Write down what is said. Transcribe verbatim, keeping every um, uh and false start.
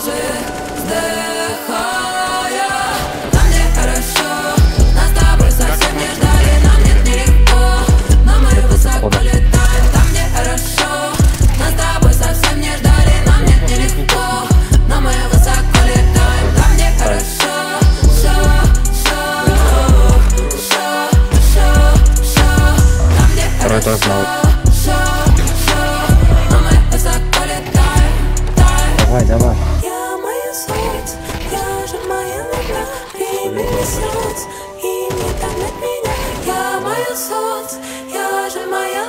сльози вздыхая. Нам не хорошо, нас с тобой совсем не ждали. Нам нет нелегко, но мы высоко летаем. Нам не хорошо, нас с тобой совсем не ждали. Нам нет нелегко, но мы высоко летаем. Нам не хорошо, шо, шо, шо, шо, шо. Нам не хорошо. Давай. Я моя суть, я же моя нужда, время несет, и не томит меня. Я моя суть, я же моя